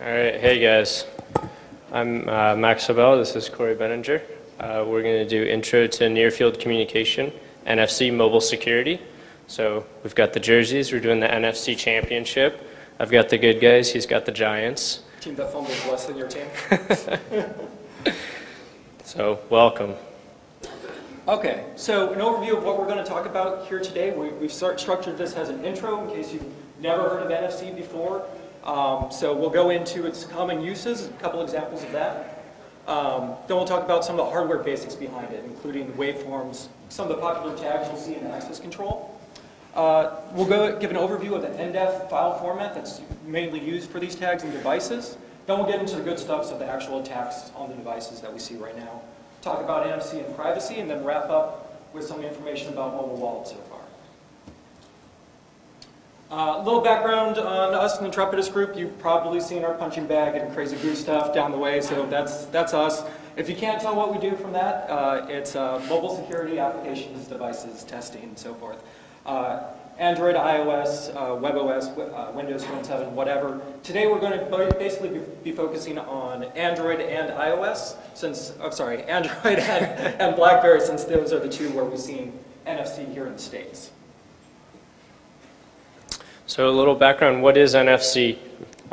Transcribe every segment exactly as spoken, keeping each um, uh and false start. All right, hey guys. I'm uh, Max Abel, this is Corey Benninger. Uh, we're going to do intro to near-field communication, N F C mobile security. So we've got the jerseys, we're doing the N F C championship. I've got the good guys, he's got the Giants. Team that fumbles less than your team. So, welcome. Okay, so an overview of what we're going to talk about here today. We, we've start, structured this as an intro in case you've never heard of N F C before. Um, so we'll go into its common uses, a couple examples of that. Um, then we'll talk about some of the hardware basics behind it, including the waveforms, some of the popular tags you'll see in access control. Uh, we'll go give an overview of the N D E F file format that's mainly used for these tags and devices. Then we'll get into the good stuff, so the actual attacks on the devices that we see right now. Talk about N F C and privacy, and then wrap up with some information about mobile wallets so far. A uh, little background on us in the Intrepidus group. You've probably seen our punching bag and crazy goo stuff down the way, so that's, that's us. If you can't tell what we do from that, uh, it's uh, mobile security, applications, devices, testing, and so forth. Uh, Android, iOS, uh, webOS, uh, Windows Phone seven, whatever. Today we're going to basically be, be focusing on Android and iOS, since, I'm sorry, Android and, and Blackberry, since those are the two where we've seen N F C here in the States. So a little background, what is N F C?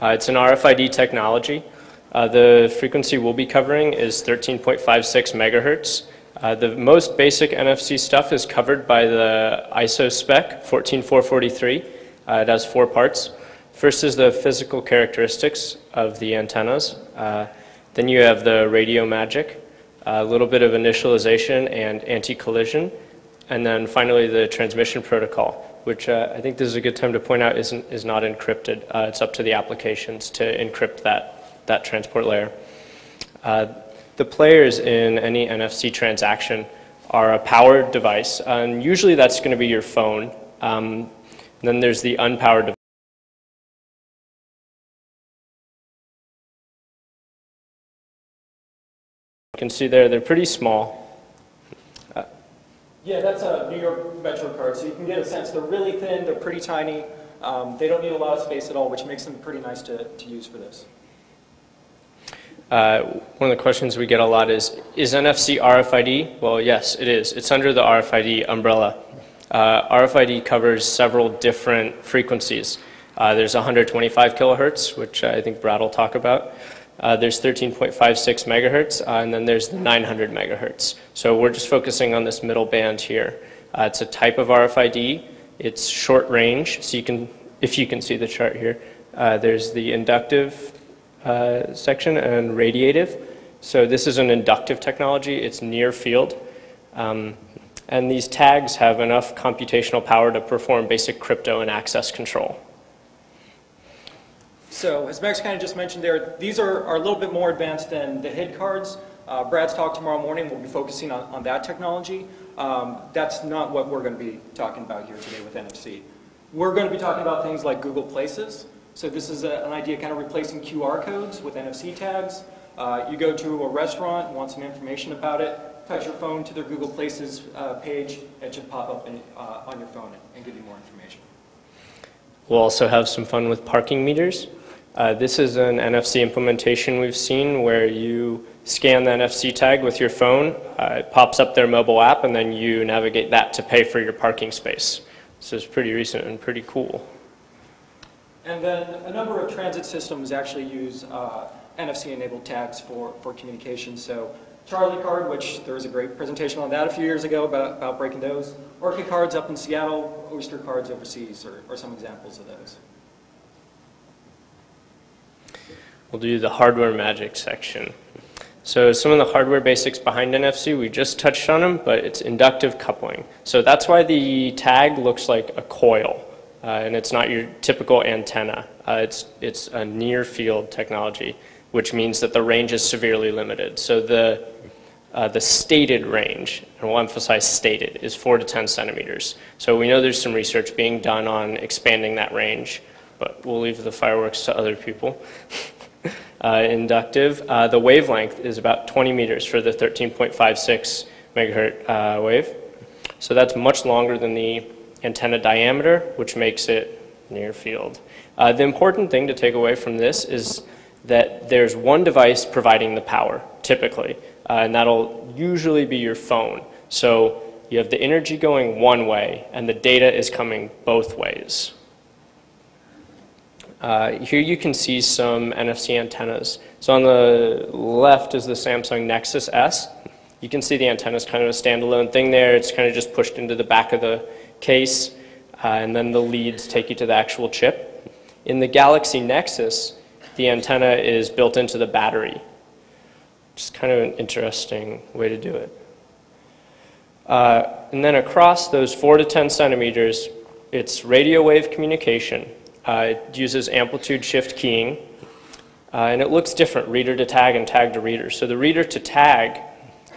Uh, it's an R F I D technology. Uh, the frequency we'll be covering is thirteen point five six megahertz. Uh, the most basic N F C stuff is covered by the I S O spec, fourteen four forty-three. Uh, it has four parts. First is the physical characteristics of the antennas. Uh, then you have the radio magic, a little bit of initialization and anti-collision, and then finally the transmission protocol, which uh, I think this is a good time to point out isn't, is not encrypted. Uh, it's up to the applications to encrypt that, that transport layer. Uh, The players in any N F C transaction are a powered device, and usually that's going to be your phone. Um, then there's the unpowered device. You can see there, they're pretty small. Uh, yeah, that's a New York Metro card, so you can get a sense. They're really thin, they're pretty tiny. Um, they don't need a lot of space at all, which makes them pretty nice to, to use for this. Uh, one of the questions we get a lot is, is N F C R F I D? Well, yes, it is. It's under the R F I D umbrella. Uh, R F I D covers several different frequencies. Uh, there's one hundred twenty-five kilohertz, which I think Brad will talk about. Uh, there's thirteen point five six megahertz, uh, and then there's the nine hundred megahertz. So we're just focusing on this middle band here. Uh, it's a type of R F I D. It's short range, so you can, if you can see the chart here, uh, there's the inductive Uh, section and radiative. So this is an inductive technology. It's near field. Um, and these tags have enough computational power to perform basic crypto and access control. So as Max kind of just mentioned there, these are, are a little bit more advanced than the H I D cards. Uh, Brad's talk tomorrow morning will be focusing on, on that technology. Um, that's not what we're going to be talking about here today with N F C. We're going to be talking about things like Google Places. So this is a, an idea kind of replacing Q R codes with N F C tags. Uh, you go to a restaurant, want some information about it, touch your phone to their Google Places uh, page, it should pop up in, uh, on your phone and, and give you more information. We'll also have some fun with parking meters. Uh, this is an N F C implementation we've seen where you scan the N F C tag with your phone, uh, it pops up their mobile app, and then you navigate that to pay for your parking space. So it's pretty recent and pretty cool. And then a number of transit systems actually use uh, N F C-enabled tags for, for communication. So CharlieCard, which there was a great presentation on that a few years ago about, about breaking those. Orca cards up in Seattle, Oyster cards overseas are, are some examples of those. We'll do the hardware magic section. So some of the hardware basics behind N F C, we just touched on them, but it's inductive coupling. So that's why the tag looks like a coil. Uh, and it's not your typical antenna. Uh, it's, it's a near-field technology, which means that the range is severely limited. So the, uh, the stated range, and we'll emphasize stated, is four to ten centimeters. So we know there's some research being done on expanding that range, but we'll leave the fireworks to other people. uh, inductive, uh, the wavelength is about twenty meters for the thirteen point five six megahertz uh, wave. So that's much longer than the antenna diameter, which makes it near field. Uh, the important thing to take away from this is that there's one device providing the power, typically, uh, and that'll usually be your phone. So you have the energy going one way, and the data is coming both ways. Uh, here you can see some N F C antennas. So on the left is the Samsung Nexus S. You can see the antenna is kind of a standalone thing there. It's kind of just pushed into the back of the case, uh, and then the leads take you to the actual chip. In the Galaxy Nexus, the antenna is built into the battery. It's kind of an interesting way to do it. Uh, and then across those four to ten centimeters, it's radio wave communication. Uh, it uses amplitude shift keying, uh, and it looks different, reader to tag and tag to reader. So the reader to tag,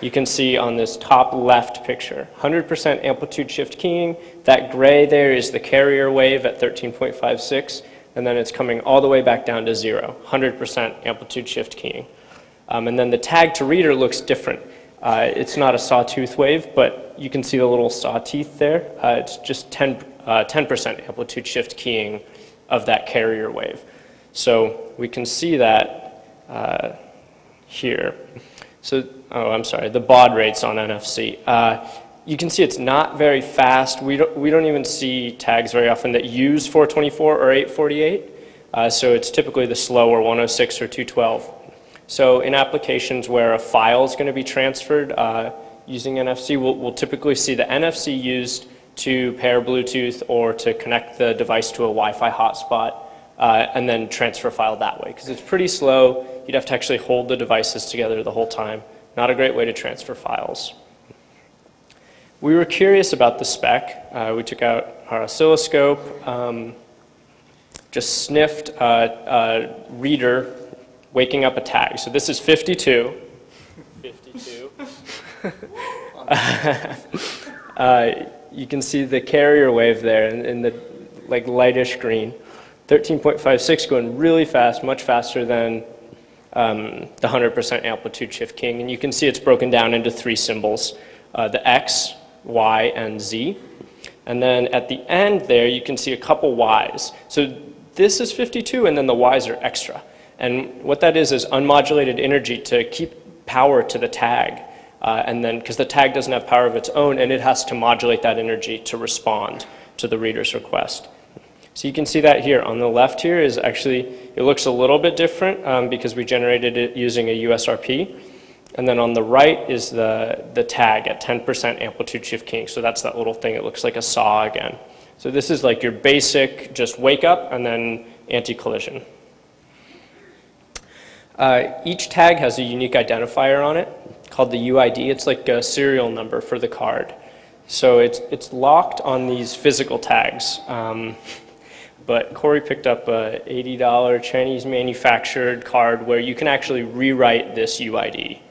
you can see on this top left picture, one hundred percent amplitude shift keying. That gray there is the carrier wave at thirteen point five six, and then it's coming all the way back down to zero, one hundred percent amplitude shift keying. Um, and then the tag to reader looks different. Uh, it's not a sawtooth wave, but you can see the little saw teeth there. Uh, it's just ten percent amplitude shift keying of that carrier wave. So we can see that uh, here. So, oh, I'm sorry, the baud rates on N F C. Uh, you can see it's not very fast. We don't, we don't even see tags very often that use four twenty-four or eight forty-eight. Uh, so it's typically the slower one oh six or two twelve. So in applications where a file is going to be transferred uh, using N F C, we'll, we'll typically see the N F C used to pair Bluetooth or to connect the device to a Wi-Fi hotspot uh, and then transfer file that way. Because it's pretty slow. You'd have to actually hold the devices together the whole time. Not a great way to transfer files. We were curious about the spec. Uh, we took out our oscilloscope, um, just sniffed a, a reader waking up a tag. So this is fifty-two. fifty-two. uh, uh, you can see the carrier wave there in, in the like lightish green. thirteen point five six going really fast, much faster than um, the one hundred percent amplitude shift keying. And you can see it's broken down into three symbols, uh, the X, Y, and Z. And then at the end there, you can see a couple Ys. So this is fifty-two, and then the Ys are extra. And what that is is unmodulated energy to keep power to the tag. Uh, and then, because the tag doesn't have power of its own, and it has to modulate that energy to respond to the reader's request. So you can see that here. On the left here is actually, it looks a little bit different um, because we generated it using a U S R P. And then on the right is the, the tag at ten percent amplitude shift keying. So that's that little thing. It looks like a saw again. So this is like your basic, just wake up and then anti-collision. Uh, each tag has a unique identifier on it called the U I D. It's like a serial number for the card. So it's, it's locked on these physical tags. Um, but Corey picked up a eighty dollar Chinese manufactured card where you can actually rewrite this U I D.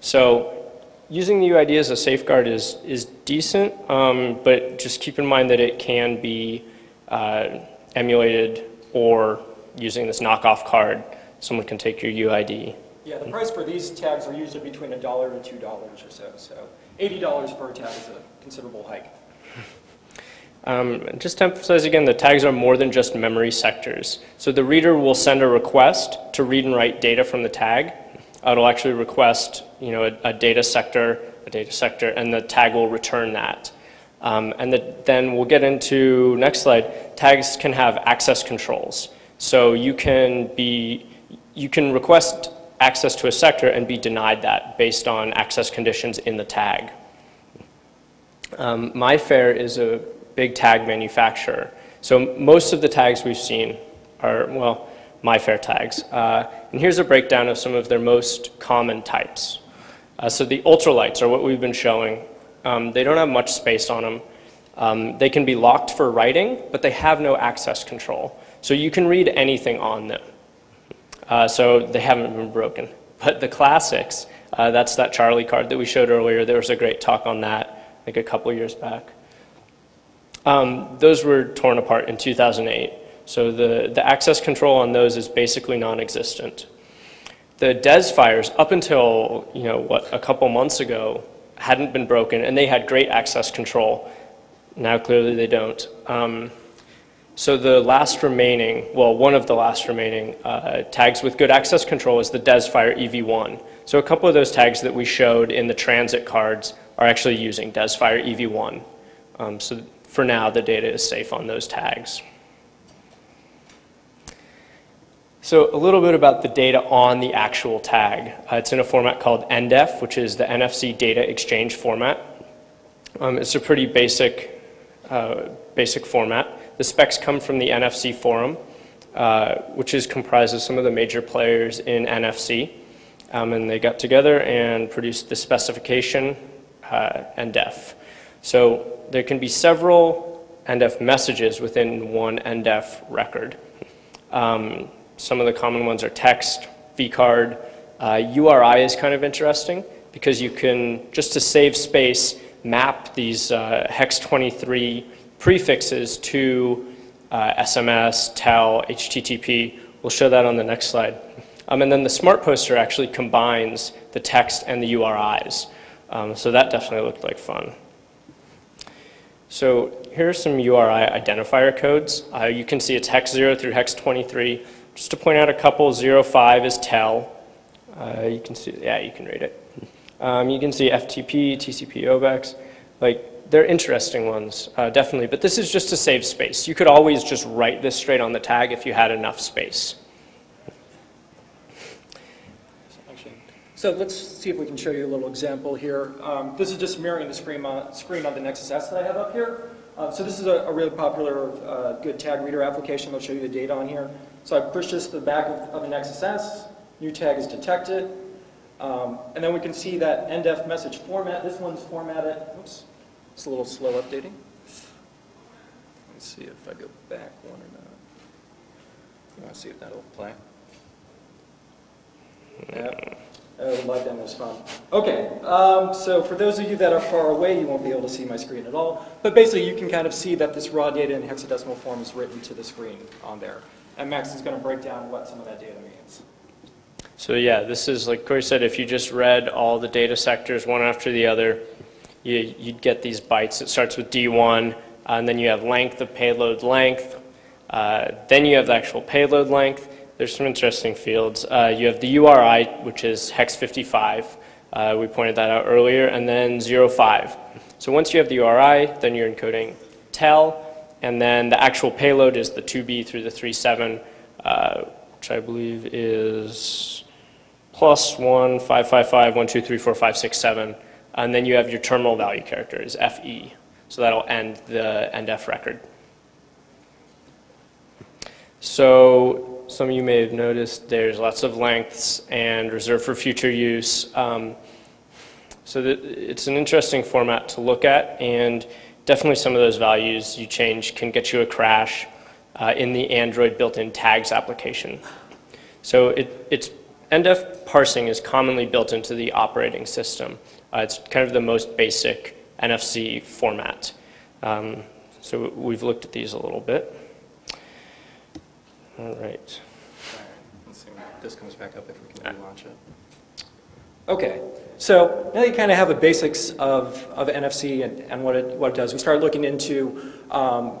So using the U I D as a safeguard is, is decent, um, but just keep in mind that it can be uh, emulated, or using this knockoff card, someone can take your U I D. Yeah, the price for these tags are usually between a dollar and two dollars or so. So eighty dollars per tag is a considerable hike. Um, just to emphasize again, the tags are more than just memory sectors. So the reader will send a request to read and write data from the tag. Uh, it'll actually request, you know, a, a data sector, a data sector, and the tag will return that. Um, and the, then we'll get into next slide. Tags can have access controls, so you can be. You can request access to a sector and be denied that based on access conditions in the tag. Um, MIFARE is a big tag manufacturer. So most of the tags we've seen are, well, MIFARE tags. Uh, and here's a breakdown of some of their most common types. Uh, so the ultralights are what we've been showing. Um, they don't have much space on them. Um, they can be locked for writing, but they have no access control. So you can read anything on them. Uh, so they haven't been broken. But the classics, uh, that's that CharlieCard that we showed earlier. There was a great talk on that, like a couple years back. Um, those were torn apart in two thousand eight. So the, the access control on those is basically non-existent. The DESFires, up until, you know, what, a couple months ago, hadn't been broken, and they had great access control. Now clearly they don't. Um, So the last remaining, well, one of the last remaining uh, tags with good access control is the DESFire E V one. So a couple of those tags that we showed in the transit cards are actually using DESFire E V one. Um, so for now, the data is safe on those tags. So a little bit about the data on the actual tag. Uh, it's in a format called N D E F, which is the N F C data exchange format. Um, it's a pretty basic, uh, basic format. The specs come from the N F C forum, uh, which is comprised of some of the major players in N F C. Um, and they got together and produced the specification uh, N D E F. So there can be several N D E F messages within one N D E F record. Um, some of the common ones are text, vCard. Uh, U R I is kind of interesting because you can, just to save space, map these uh, hex twenty-three prefixes to uh, S M S, tel, H T T P. We'll show that on the next slide. Um, and then the smart poster actually combines the text and the U R Is. Um, so that definitely looked like fun. So here are some U R I identifier codes. Uh, you can see it's hex zero through hex twenty-three. Just to point out a couple, zero five is tel. Uh, you can see, yeah, you can read it. Um, you can see F T P, T C P, O B E X. Like, they're interesting ones, uh, definitely, but this is just to save space. You could always just write this straight on the tag if you had enough space. So let's see if we can show you a little example here. Um, this is just mirroring the screen on, screen on the Nexus S that I have up here. Uh, so this is a, a really popular, uh, good tag reader application. I'll show you the data on here. So I push this to the back of, of the Nexus S. New tag is detected. Um, and then we can see that N D E F message format. This one's formatted. Oops. It's a little slow updating. Let's see if I go back one or not. You want to see if that'll play? Yeah. Oh, live demo was fun. Okay, um, so for those of you that are far away, you won't be able to see my screen at all. But basically, you can kind of see that this raw data in hexadecimal form is written to the screen on there. And Max is going to break down what some of that data means. So yeah, this is, like Corey said, if you just read all the data sectors one after the other, you, you'd get these bytes. It starts with D one, uh, and then you have length of payload length. Uh, then you have the actual payload length. There's some interesting fields. Uh, you have the U R I, which is hex fifty-five. Uh, we pointed that out earlier, and then zero five. So once you have the U R I, then you're encoding tel, and then the actual payload is the two B through the three seven, uh, which I believe is plus one, five five five, one two three four five six seven. And then you have your terminal value character is F E. So that'll end the N D E F record. So some of you may have noticed there's lots of lengths and reserved for future use. Um, so that it's an interesting format to look at, and definitely some of those values you change can get you a crash uh, in the Android built-in tags application. So it, it's, N D E F parsing is commonly built into the operating system. Uh, it's kind of the most basic N F C format. Um, so we've looked at these a little bit. All right. All right. Let's see if this comes back up if we can relaunch it. Okay. So now you kind of have the basics of, of N F C and, and what it what it does. We started looking into um,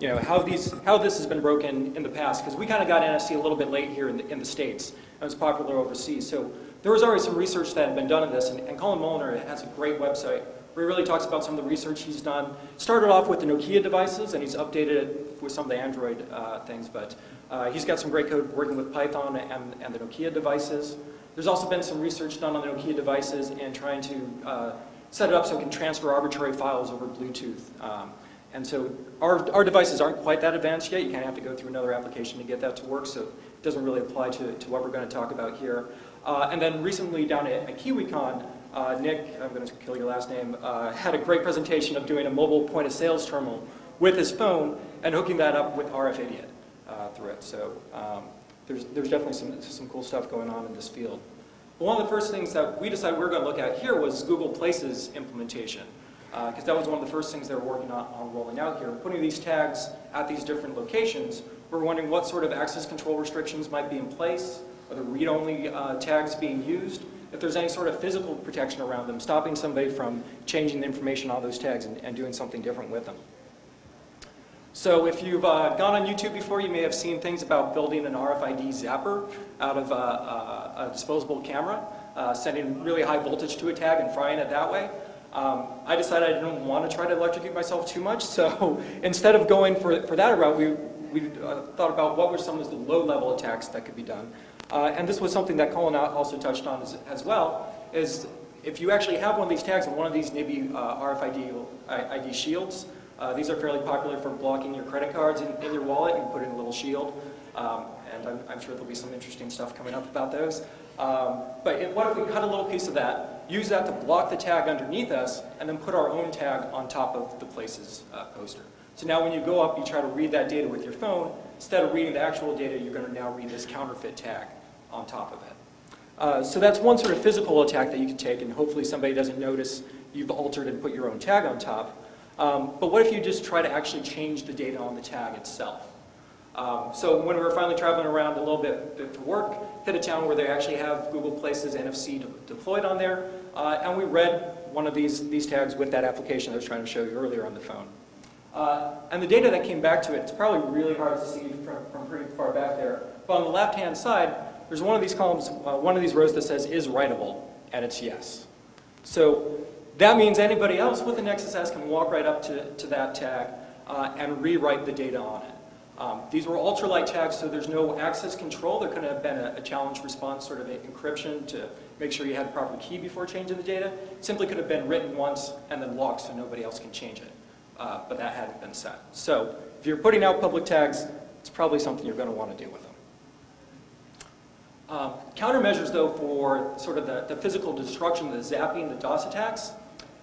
you know how these how this has been broken in the past, because we kind of got N F C a little bit late here in the in the States. It was popular overseas. So there was already some research that had been done on this, and, and Colin Mulliner has a great website where he really talks about some of the research he's done. Started off with the Nokia devices, and he's updated it with some of the Android uh, things, but uh, he's got some great code working with Python and, and the Nokia devices. There's also been some research done on the Nokia devices and trying to uh, set it up so it can transfer arbitrary files over Bluetooth. Um, and so our, our devices aren't quite that advanced yet. You kind of have to go through another application to get that to work, so it doesn't really apply to, to what we're going to talk about here. Uh, and then recently down at, at KiwiCon, Uh, Nick, I'm going to kill your last name, uh, had a great presentation of doing a mobile point of sales terminal with his phone and hooking that up with R F I D uh, through it. So um, there's, there's definitely some, some cool stuff going on in this field. But one of the first things that we decided we were going to look at here was Google Places implementation, because uh, that was one of the first things they were working on, on rolling out here. Putting these tags at these different locations, we're wondering what sort of access control restrictions might be in place, are the read-only uh, tags being used, if there's any sort of physical protection around them, stopping somebody from changing the information on those tags and, and doing something different with them. So if you've uh, gone on YouTube before, you may have seen things about building an R F I D zapper out of uh, uh, a disposable camera, uh, sending really high voltage to a tag and frying it that way. Um, I decided I didn't want to try to electrocute myself too much, so instead of going for, for that route, we, we uh, thought about what were some of the low-level attacks that could be done. Uh, and this was something that Colin also touched on as, as well, is if you actually have one of these tags and one of these maybe uh, R F I D I D shields, uh, these are fairly popular for blocking your credit cards in, in your wallet, and put in a little shield. Um, and I'm, I'm sure there'll be some interesting stuff coming up about those. Um, but it, what if we cut a little piece of that, use that to block the tag underneath us, and then put our own tag on top of the Places uh, poster. So now when you go up, you try to read that data with your phone. Instead of reading the actual data, you're going to now read this counterfeit tag on top of it. Uh, so that's one sort of physical attack that you can take, and hopefully somebody doesn't notice you've altered and put your own tag on top. Um, but what if you just try to actually change the data on the tag itself? Um, so when we were finally traveling around a little bit for work, hit a town where they actually have Google Places N F C de deployed on there, uh, and we read one of these, these tags with that application I was trying to show you earlier on the phone. Uh, and the data that came back to it, it's probably really hard to see from, from pretty far back there, but on the left-hand side, there's one of these columns, uh, one of these rows that says is writable, and it's yes. So that means anybody else with a Nexus S can walk right up to, to that tag uh, and rewrite the data on it. Um, these were ultralight tags, so there's no access control. There could have been a, a challenge response sort of encryption to make sure you had the proper key before changing the data. It simply could have been written once and then locked so nobody else can change it, uh, but that hadn't been set. So if you're putting out public tags, it's probably something you're going to want to do with them. Um, countermeasures, though, for sort of the, the physical destruction, the zapping, the DOS attacks,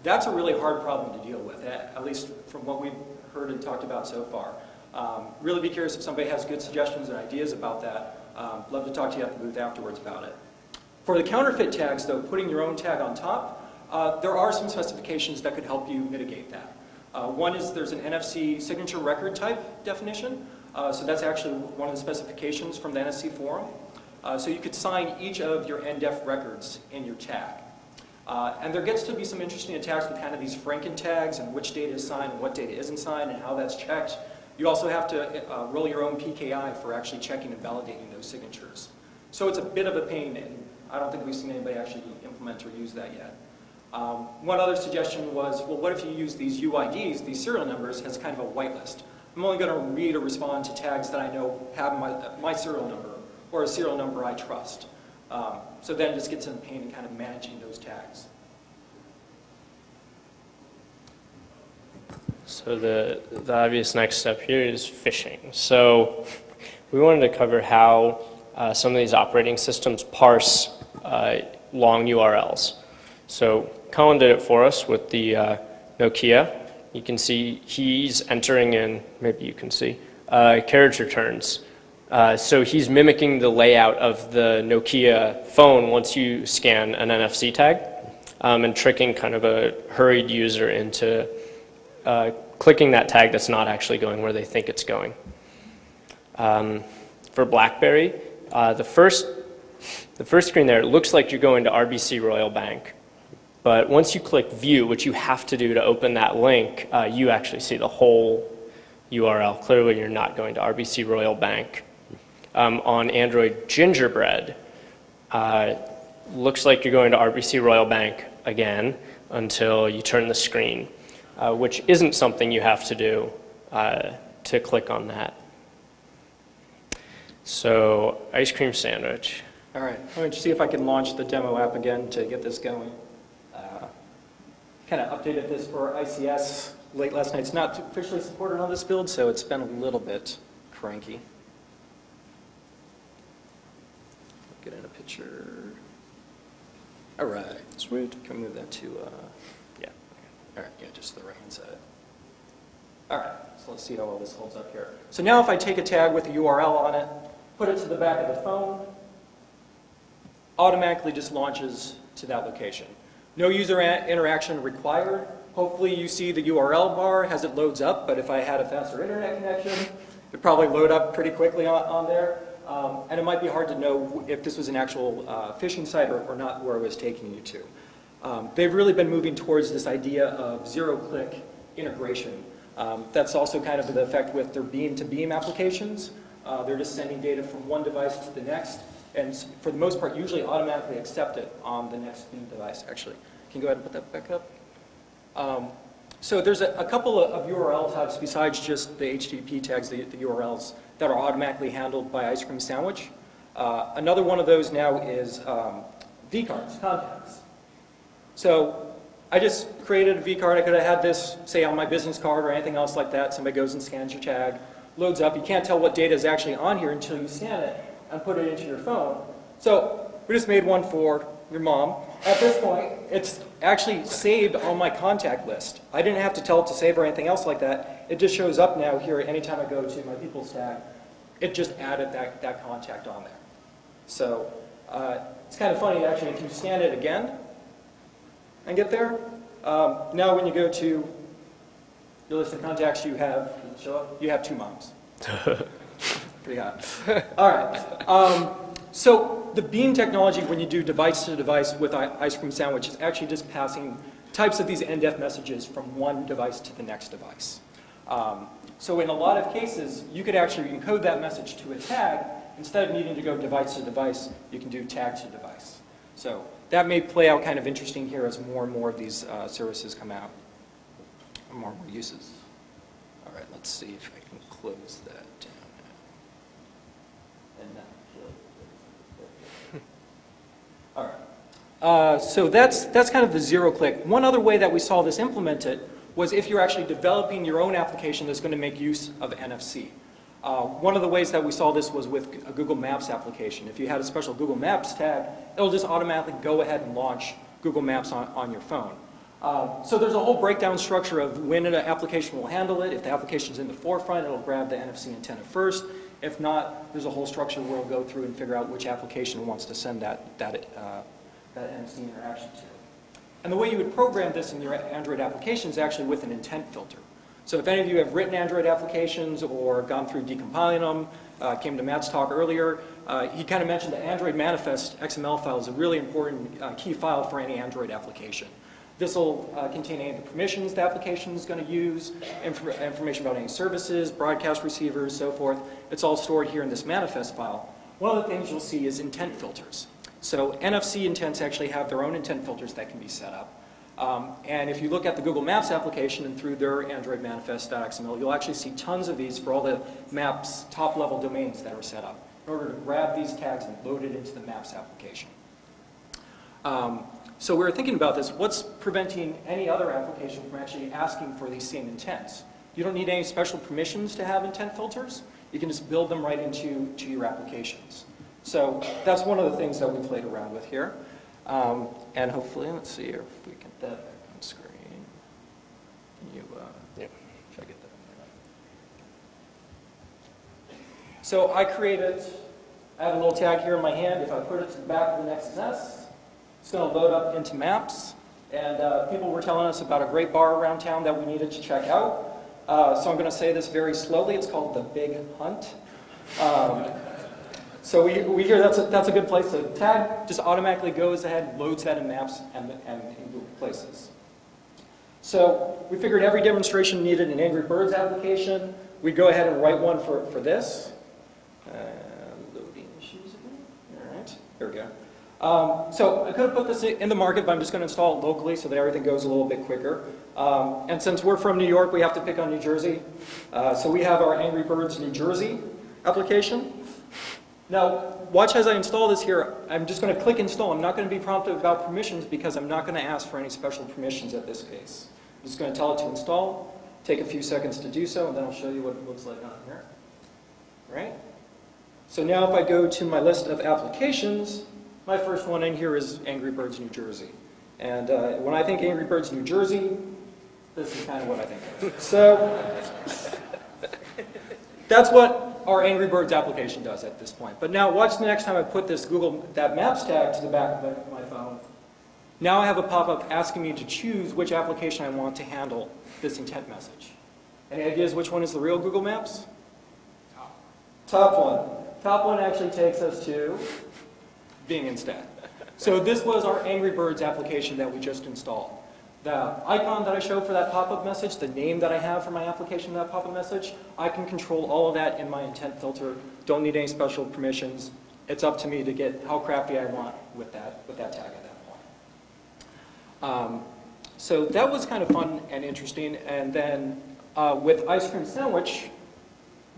that's a really hard problem to deal with, at, at least from what we've heard and talked about so far. Um, really be curious if somebody has good suggestions and ideas about that. Um, love to talk to you at the booth afterwards about it. For the counterfeit tags, though, putting your own tag on top, uh, there are some specifications that could help you mitigate that. Uh, one is there's an N F C signature record type definition, uh, so that's actually one of the specifications from the N F C forum. Uh, so you could sign each of your N D E F records in your tag. Uh, and there gets to be some interesting attacks with kind of these Franken tags and which data is signed and what data isn't signed and how that's checked. You also have to uh, roll your own P K I for actually checking and validating those signatures. So it's a bit of a pain, and I don't think we've seen anybody actually implement or use that yet. Um, one other suggestion was, well, what if you use these U I Ds, these serial numbers, as kind of a whitelist? I'm only going to read or respond to tags that I know have my, my serial number, or a serial number I trust. Um, so then it just gets in the pain and kind of managing those tags. So the, the obvious next step here is phishing. So we wanted to cover how uh, some of these operating systems parse uh, long U R Ls. So Colin did it for us with the uh, Nokia. You can see he's entering in, maybe you can see, uh, carriage returns. Uh, so he's mimicking the layout of the Nokia phone once you scan an N F C tag um, and tricking kind of a hurried user into uh, clicking that tag that's not actually going where they think it's going. Um, for BlackBerry, uh, the, first, the first screen there, it looks like you're going to R B C Royal Bank. But once you click View, which you have to do to open that link, uh, you actually see the whole U R L. Clearly, you're not going to R B C Royal Bank. Um, on Android, Gingerbread, uh, looks like you're going to R B C Royal Bank again until you turn the screen, uh, which isn't something you have to do uh, to click on that. So, Ice Cream Sandwich. All right, let me see if I can launch the demo app again to get this going. Uh, kind of updated this for I C S late last night. It's not officially supported on this build, so it's been a little bit cranky. Get in a picture. All right. Sweet. Can we move that to, uh, yeah. All right, yeah, just the right-hand side. All right, so let's see how well this holds up here. So now if I take a tag with a U R L on it, put it to the back of the phone, automatically just launches to that location. No user interaction required. Hopefully you see the U R L bar as it loads up, but if I had a faster internet connection, it'd probably load up pretty quickly on, on there. Um, and it might be hard to know if this was an actual uh, phishing site or, or not where it was taking you to. Um, they've really been moving towards this idea of zero-click integration Um, that's also kind of the effect with their beam-to-beam applications. Uh, they're just sending data from one device to the next, and for the most part, usually automatically accept it on the next beam device, actually. Can you go ahead and put that back up? Um, so there's a, a couple of U R L types besides just the H T T P tags, the, the U R Ls, that are automatically handled by Ice Cream Sandwich. Uh, another one of those now is um, vCards, contacts. So I just created a vCard. I could have had this, say, on my business card or anything else like that. Somebody goes and scans your tag, loads up. You can't tell what data is actually on here until you scan it and put it into your phone. So we just made one for your mom. At this point, it's actually saved on my contact list. I didn't have to tell it to save or anything else like that. It just shows up now here anytime I go to my people's tag. It just added that, that contact on there. So uh, it's kind of funny, actually, if you scan it again and get there, um, now when you go to your list of contacts, you have, show up, you have two moms. Pretty hot. All right. Um, so the Beam technology, when you do device to device with Ice Cream Sandwich, is actually just passing types of these N D E F messages from one device to the next device. Um, So in a lot of cases, you could actually encode that message to a tag. Instead of needing to go device to device, you can do tag to device. So that may play out kind of interesting here as more and more of these uh, services come out, more and more uses. All right, let's see if I can close that down. And that. All right. Uh, so that's, that's kind of the zero click. One other way that we saw this implemented was if you're actually developing your own application that's going to make use of N F C. Uh, one of the ways that we saw this was with a Google Maps application. If you had a special Google Maps tag, it'll just automatically go ahead and launch Google Maps on, on your phone. Uh, so there's a whole breakdown structure of when an application will handle it. If the application's in the forefront, it'll grab the N F C antenna first. If not, there's a whole structure where it'll go through and figure out which application wants to send that, that, uh, that N F C interaction to. And the way you would program this in your Android application is actually with an intent filter. So if any of you have written Android applications or gone through decompiling them, uh, came to Matt's talk earlier, uh, he kind of mentioned the Android manifest X M L file is a really important uh, key file for any Android application. This will uh, contain any of the permissions the application is going to use, inf information about any services, broadcast receivers, so forth. It's all stored here in this manifest file. One of the things you'll see is intent filters. So N F C intents actually have their own intent filters that can be set up. Um, and if you look at the Google Maps application and through their Android manifest dot X M L, you'll actually see tons of these for all the Maps top-level domains that are set up in order to grab these tags and load it into the Maps application. Um, so we were thinking about this. What's preventing any other application from actually asking for these same intents? You don't need any special permissions to have intent filters. You can just build them right into to your applications. So that's one of the things that we played around with here. Um, and hopefully, let's see if we can get that back on screen. Can you, uh, yeah. Should I get that? So I created, I have a little tag here in my hand. If I put it to the back of the Nexus S, it's going to load up into Maps. And uh, people were telling us about a great bar around town that we needed to check out. Uh, so I'm going to say this very slowly. It's called The Big Hunt. Um, So we, we hear that's a, that's a good place. The tag just automatically goes ahead, loads that in Maps and, and in Google Places. So we figured every demonstration needed an Angry Birds application. We'd go ahead and write one for, for this. Uh, loading issues again. All right, here we go. Um, so I could have put this in the market, but I'm just going to install it locally so that everything goes a little bit quicker. Um, and since we're from New York, we have to pick on New Jersey. Uh, so we have our Angry Birds New Jersey application. Now, watch as I install this here. I'm just going to click install. I'm not going to be prompted about permissions because I'm not going to ask for any special permissions at this case. I'm just going to tell it to install, take a few seconds to do so, and then I'll show you what it looks like on here. All right? So now if I go to my list of applications, my first one in here is Angry Birds New Jersey. And uh, when I think Angry Birds New Jersey, this is kind of what I think of. So that's what our Angry Birds application does at this point. But now watch the next time I put this Google, that Maps tag to the back of my phone. Now I have a pop-up asking me to choose which application I want to handle this intent message. Any ideas which one is the real Google Maps? Top. Top one. Top one actually takes us to Bing instead. So this was our Angry Birds application that we just installed. the icon that I show for that pop-up message, the name that I have for my application in that pop-up message, I can control all of that in my intent filter. Don't need any special permissions. It's up to me to get how crafty I want with that, with that tag at that point. Um, so that was kind of fun and interesting. And then uh, with Ice Cream Sandwich,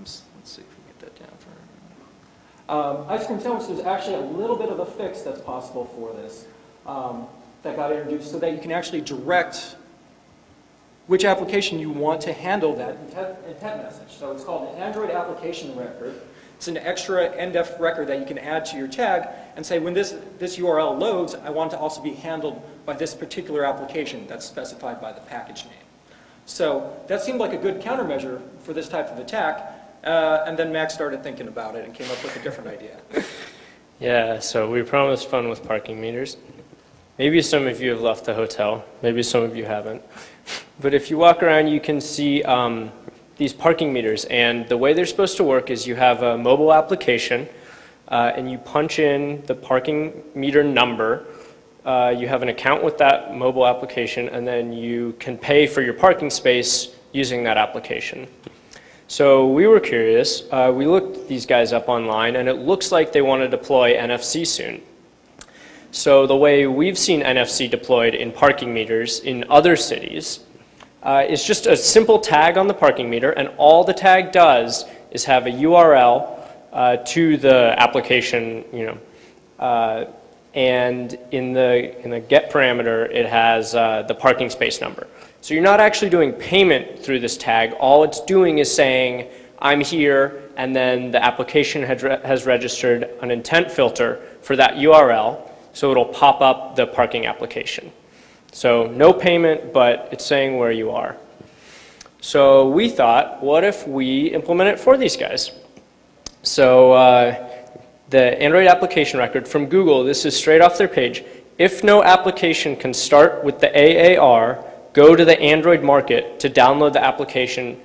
oops, let's see if we can get that down for Um, Ice Cream Sandwich, there's actually a little bit of a fix that's possible for this um, that got introduced so that you can actually direct which application you want to handle that intent, intent message. So it's called an Android application record. It's an extra N D E F record that you can add to your tag and say when this, this U R L loads, I want it to also be handled by this particular application that's specified by the package name. So that seemed like a good countermeasure for this type of attack. Uh, and then Max started thinking about it and came up with a different idea. Yeah, so we promised fun with parking meters. Maybe some of you have left the hotel. Maybe some of you haven't. But if you walk around, you can see um, these parking meters. And the way they're supposed to work is you have a mobile application, uh, and you punch in the parking meter number. Uh, you have an account with that mobile application, and then you can pay for your parking space using that application. So we were curious. Uh, we looked these guys up online, and it looks like they want to deploy N F C soon. So the way we've seen N F C deployed in parking meters in other cities uh, is just a simple tag on the parking meter, and all the tag does is have a U R L uh, to the application, you know, uh, and in the in the get parameter it has uh, the parking space number. So you're not actually doing payment through this tag. All it's doing is saying, I'm here, and then the application has registered an intent filter for that U R L, so it'll pop up the parking application. So no payment, but it's saying where you are. So we thought, what if we implement it for these guys? So uh, the Android application record from Google, this is straight off their page. If no application can start with the A A R, go to the Android market to download the application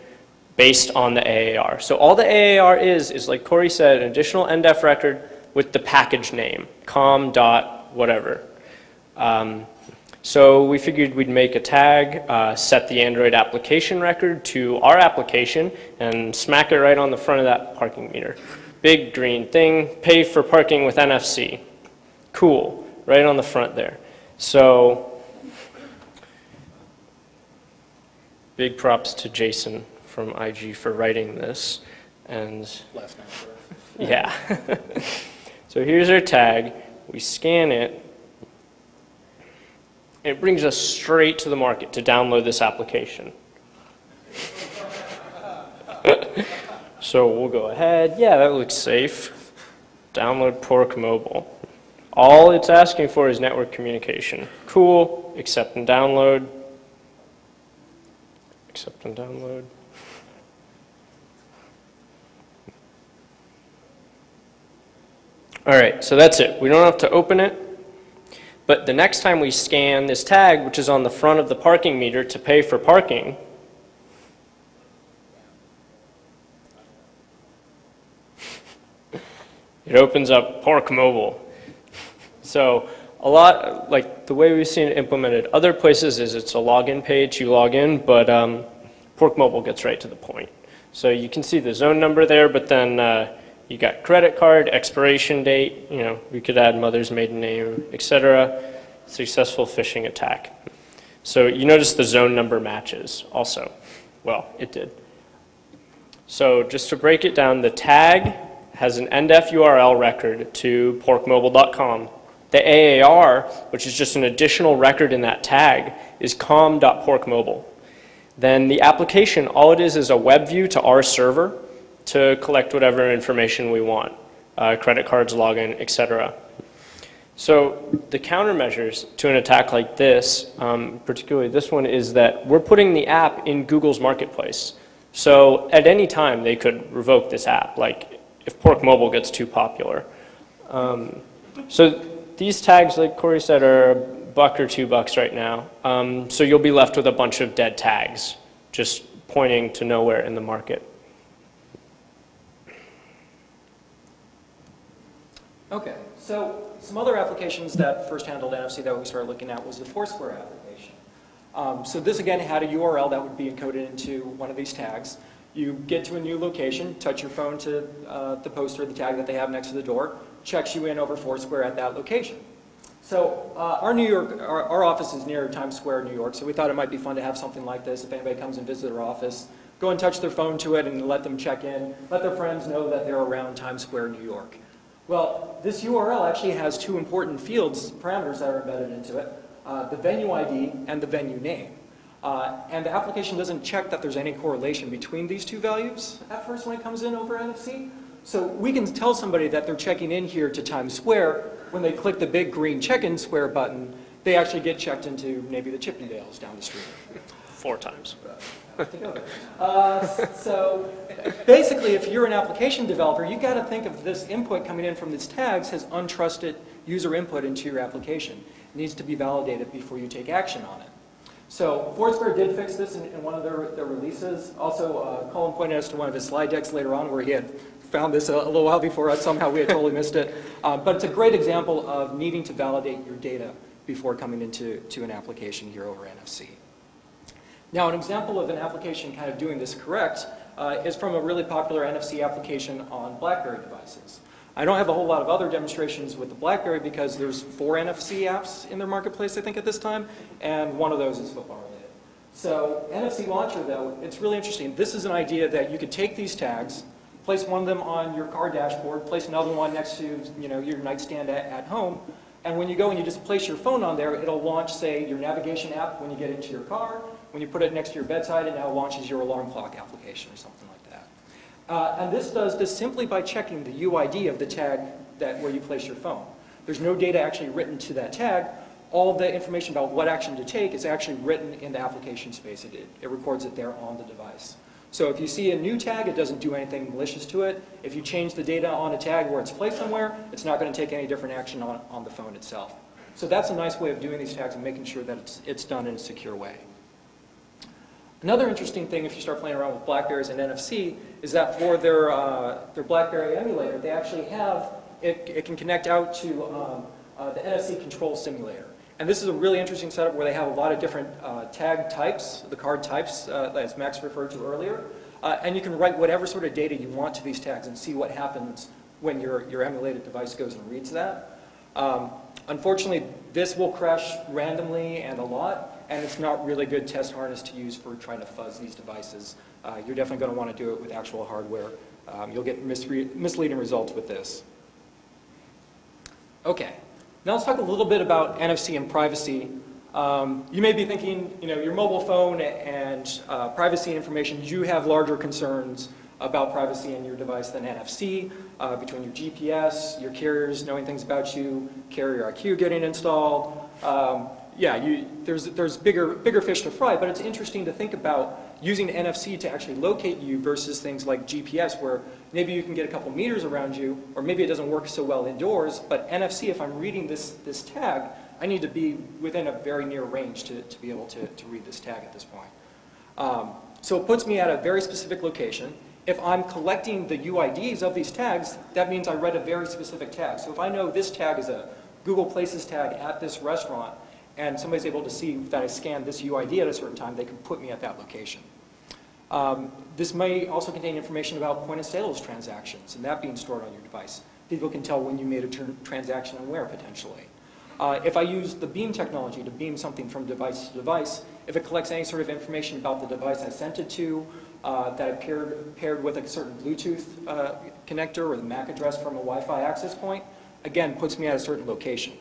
based on the A A R. So all the A A R is, is like Corey said, an additional N D E F record with the package name, com dot whatever. Um, so we figured we'd make a tag, uh, set the Android application record to our application, and smack it right on the front of that parking meter. Big green thing, pay for parking with N F C. Cool, right on the front there. So big props to Jason from I G for writing this. And last night. Yeah. So here's our tag. We scan it. It brings us straight to the market to download this application. So we'll go ahead. Yeah, that looks safe. Download ParkMobile. All it's asking for is network communication. Cool. Accept and download. Accept and download. All right, so that's it. We don't have to open it. But the next time we scan this tag, which is on the front of the parking meter to pay for parking, it opens up ParkMobile. So a lot, like the way we've seen it implemented other places is it's a login page, you log in, but um, ParkMobile gets right to the point. So you can see the zone number there, but then uh, you got credit card, expiration date, you know, we could add mother's maiden name, et cetera. Successful phishing attack. So you notice the zone number matches also. Well, it did. So just to break it down, the tag has an N D E F U R L record to ParkMobile dot com. The A A R, which is just an additional record in that tag, is com dot pork mobile. Then the application, all it is is a web view to our server to collect whatever information we want, uh, credit cards, login, et cetera. So the countermeasures to an attack like this, um, particularly this one, is that we're putting the app in Google's marketplace. So at any time, they could revoke this app, like if ParkMobile gets too popular. Um, so these tags, like Corey said, are a buck or two bucks right now. Um, so you'll be left with a bunch of dead tags, just pointing to nowhere in the market. Okay, so some other applications that first handled N F C that we started looking at was the Foursquare application. Um, so this again had a U R L that would be encoded into one of these tags. You get to a new location, touch your phone to uh, the poster, the tag that they have next to the door, checks you in over Foursquare at that location. So uh, our New York, our, our office is near Times Square, New York, so we thought it might be fun to have something like this. If anybody comes and visits our office, go and touch their phone to it and let them check in, let their friends know that they're around Times Square, New York. Well, this U R L actually has two important fields, parameters that are embedded into it, uh, the venue I D and the venue name. Uh, and the application doesn't check that there's any correlation between these two values at first when it comes in over N F C. So we can tell somebody that they're checking in here to Times Square. When they click the big green check-in square button, they actually get checked into maybe the Chippendales down the street. Four times. Uh, so basically, if you're an application developer, you've got to think of this input coming in from these tags as untrusted user input into your application. It needs to be validated before you take action on it. So Foursquare did fix this in, in one of their, their releases. Also, uh, Colin pointed us to one of his slide decks later on where he had found this a, a little while before us. Somehow we had totally missed it. Uh, but it's a great example of needing to validate your data before coming into to an application here over N F C. Now, an example of an application kind of doing this correct uh, is from a really popular N F C application on BlackBerry devices. I don't have a whole lot of other demonstrations with the BlackBerry because there's four N F C apps in their marketplace, I think, at this time, and one of those is football related. So N F C Launcher, though, it's really interesting. This is an idea that you could take these tags, place one of them on your car dashboard, place another one next to you know, your nightstand at, at home, and when you go and you just place your phone on there, it'll launch, say, your navigation app when you get into your car. When you put it next to your bedside, it now launches your alarm clock application or something like that. Uh, and this does this simply by checking the U I D of the tag that where you place your phone. There's no data actually written to that tag. All the information about what action to take is actually written in the application space. It, it records it there on the device. So if you see a new tag, it doesn't do anything malicious to it. If you change the data on a tag where it's placed somewhere, it's not going to take any different action on, on the phone itself. So that's a nice way of doing these tags and making sure that it's, it's done in a secure way. Another interesting thing, if you start playing around with BlackBerries and N F C, is that for their uh, their BlackBerry emulator, they actually have it. It can connect out to um, uh, the N F C control simulator, and this is a really interesting setup where they have a lot of different uh, tag types, the card types, uh, as Max referred to earlier, uh, and you can write whatever sort of data you want to these tags and see what happens when your your emulated device goes and reads that. Um, unfortunately, this will crash randomly and a lot. And it's not really good test harness to use for trying to fuzz these devices. Uh, you're definitely going to want to do it with actual hardware. Um, you'll get misre- misleading results with this. Okay, now let's talk a little bit about N F C and privacy. Um, you may be thinking, you know, your mobile phone and uh, privacy information, you have larger concerns about privacy in your device than N F C, uh, between your G P S, your carriers knowing things about you, carrier I Q getting installed. Um, Yeah, you, there's, there's bigger, bigger fish to fry, but it's interesting to think about using N F C to actually locate you versus things like G P S, where maybe you can get a couple meters around you, or maybe it doesn't work so well indoors, but N F C, if I'm reading this, this tag, I need to be within a very near range to, to be able to, to read this tag at this point. Um, so it puts me at a very specific location. If I'm collecting the U I Ds of these tags, that means I read a very specific tag. So if I know this tag is a Google Places tag at this restaurant, and somebody's able to see that I scanned this U I D at a certain time, they can put me at that location. Um, this may also contain information about point of sales transactions and that being stored on your device. People can tell when you made a tr- transaction and where potentially. Uh, if I use the Beam technology to beam something from device to device, if it collects any sort of information about the device I sent it to, uh, that I paired, paired with a certain Bluetooth uh, connector or the M A C address from a Wi-Fi access point, again, puts me at a certain location.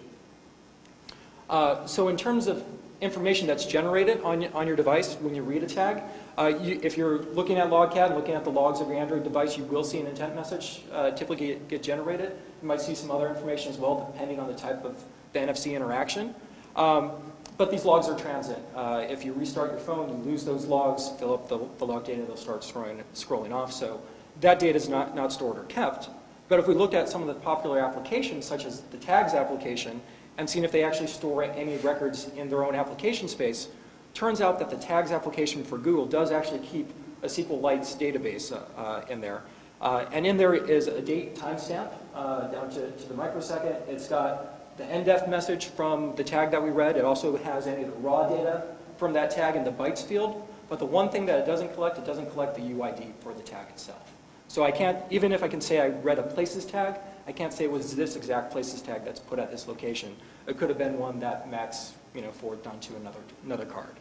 Uh, so in terms of information that's generated on, on your device when you read a tag, uh, you, if you're looking at Logcat and looking at the logs of your Android device, you will see an intent message uh, typically get, get generated. You might see some other information as well depending on the type of the N F C interaction. Um, but these logs are transient. Uh, if you restart your phone, you lose those logs, fill up the, the log data, they'll start scrolling, scrolling off. So that data is not, not stored or kept. But if we looked at some of the popular applications, such as the tags application, and seeing if they actually store any records in their own application space, turns out that the tags application for Google does actually keep a SQLite's database uh, uh, in there. Uh, and in there is a date timestamp uh, down to, to the microsecond. It's got the N D E F message from the tag that we read. It also has any of the raw data from that tag in the bytes field, but the one thing that it doesn't collect, it doesn't collect the U I D for the tag itself. So I can't, even if I can say I read a places tag, I can't say it was this exact places tag that's put at this location. It could have been one that Max, you know, forwarded on to another, another card.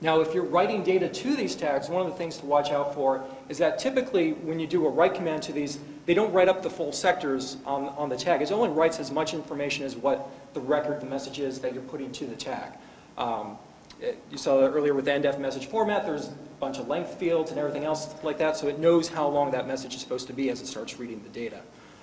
Now, if you're writing data to these tags, one of the things to watch out for is that typically when you do a write command to these, they don't write up the full sectors on, on the tag. It only writes as much information as what the record, the message is that you're putting to the tag. Um, it, you saw that earlier with the N D E F message format, there's a bunch of length fields and everything else like that, so it knows how long that message is supposed to be as it starts reading the data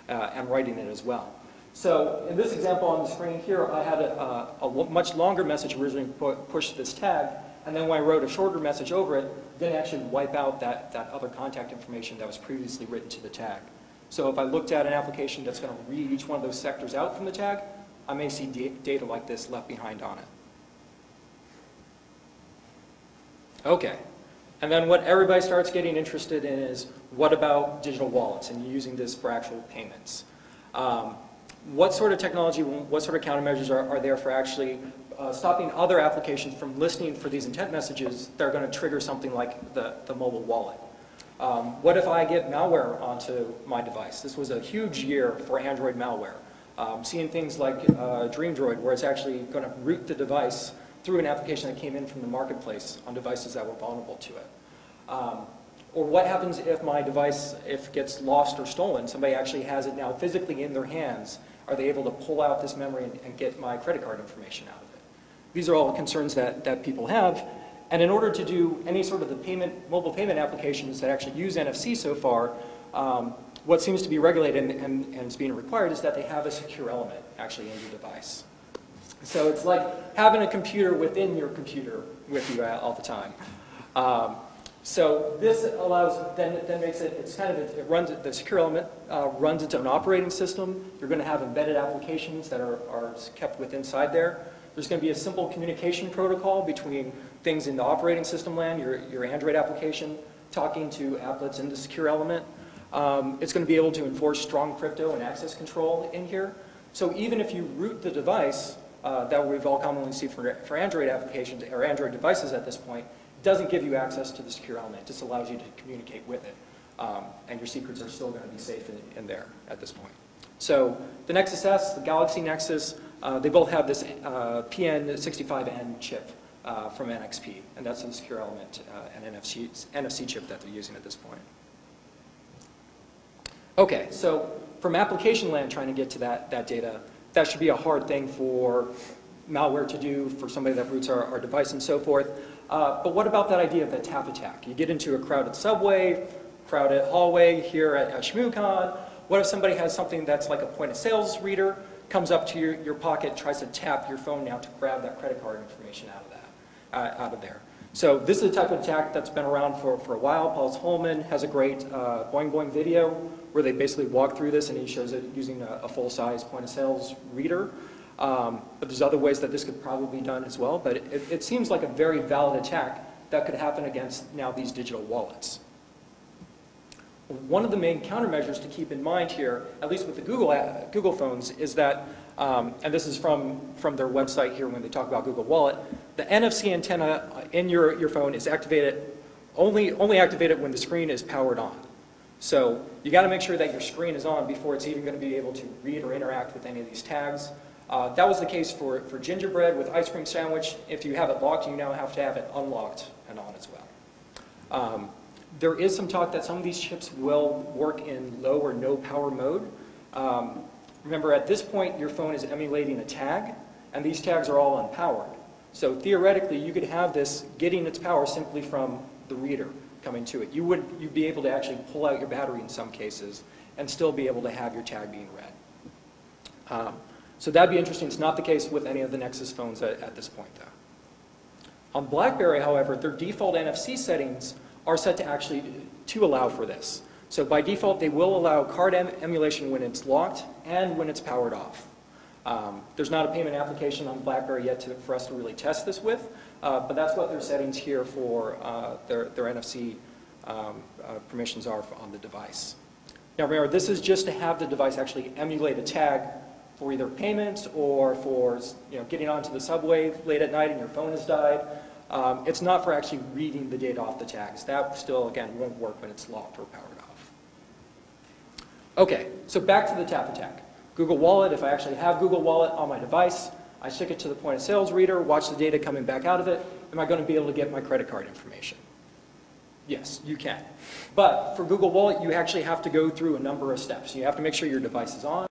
uh, and writing it as well. So in this example on the screen here, I had a, a, a much longer message originally pu pushed this tag, and then when I wrote a shorter message over it, it didn't actually wipe out that, that other contact information that was previously written to the tag. So if I looked at an application that's going to read each one of those sectors out from the tag, I may see data like this left behind on it. Okay. And then what everybody starts getting interested in is, what about digital wallets and using this for actual payments? Um, what sort of technology, what sort of countermeasures are, are there for actually Uh, stopping other applications from listening for these intent messages that are going to trigger something like the, the mobile wallet? Um, what if I get malware onto my device? This was a huge year for Android malware. Um, seeing things like uh, DreamDroid, where it's actually going to route the device through an application that came in from the marketplace on devices that were vulnerable to it. Um, or what happens if my device, if it gets lost or stolen, somebody actually has it now physically in their hands, are they able to pull out this memory and, and get my credit card information out of it? These are all concerns that, that people have. And in order to do any sort of the payment, mobile payment applications that actually use N F C so far, um, what seems to be regulated and, and, and is being required is that they have a secure element actually in your device. So it's like having a computer within your computer with you all the time. Um, so this allows, then, then makes it, it's kind of, it runs, the secure element uh, runs its own operating system. You're gonna have embedded applications that are, are kept within inside there. There's going to be a simple communication protocol between things in the operating system land, your, your Android application, talking to applets in the secure element. Um, it's going to be able to enforce strong crypto and access control in here. So even if you root the device uh, that we've all commonly seen for, for Android applications or Android devices at this point, it doesn't give you access to the secure element. It just allows you to communicate with it. Um, and your secrets are still going to be safe in, in there at this point. So the Nexus S, the Galaxy Nexus, Uh, they both have this uh, P N sixty-five N chip uh, from N X P, and that's a secure element uh, and N F C, N F C chip that they're using at this point. Okay, so from application land trying to get to that, that data, that should be a hard thing for malware to do, for somebody that roots our, our device and so forth. Uh, but what about that idea of the tap attack? You get into a crowded subway, crowded hallway here at, at ShmooCon. What if somebody has something that's like a point of sales reader, comes up to your, your pocket, tries to tap your phone now to grab that credit card information out of that, uh, out of there. So this is a type of attack that's been around for, for a while. Paul Holman has a great uh, Boing Boing video where they basically walk through this, and he shows it using a, a full-size point-of-sales reader. Um, but there's other ways that this could probably be done as well. But it, it, it seems like a very valid attack that could happen against now these digital wallets. One of the main countermeasures to keep in mind here, at least with the Google, uh, Google phones, is that, um, and this is from, from their website here when they talk about Google Wallet, the N F C antenna in your, your phone is activated, only, only activated when the screen is powered on. So you got to make sure that your screen is on before it's even going to be able to read or interact with any of these tags. Uh, that was the case for, for Gingerbread with Ice Cream Sandwich. If you have it locked, you now have to have it unlocked and on as well. Um, There is some talk that some of these chips will work in low or no power mode. Um, remember, at this point, your phone is emulating a tag, and these tags are all unpowered. So theoretically, you could have this getting its power simply from the reader coming to it. You would you'd be able to actually pull out your battery in some cases and still be able to have your tag being read. Um, so that'd be interesting. It's not the case with any of the Nexus phones at, at this point, though. On BlackBerry, however, their default N F C settings are set to actually to allow for this. So by default, they will allow card em emulation when it's locked and when it's powered off. Um, there's not a payment application on BlackBerry yet to, for us to really test this with, uh, but that's what their settings here for uh, their, their N F C um, uh, permissions are on the device. Now remember, this is just to have the device actually emulate a tag for either payments or for you know, getting onto the subway late at night and your phone has died. Um, it's not for actually reading the data off the tags. That still, again, won't work when it's locked or powered off. Okay, so back to the tap attack. Google Wallet, if I actually have Google Wallet on my device, I stick it to the point of sales reader, watch the data coming back out of it, am I going to be able to get my credit card information? Yes, you can. But for Google Wallet, you actually have to go through a number of steps. You have to make sure your device is on.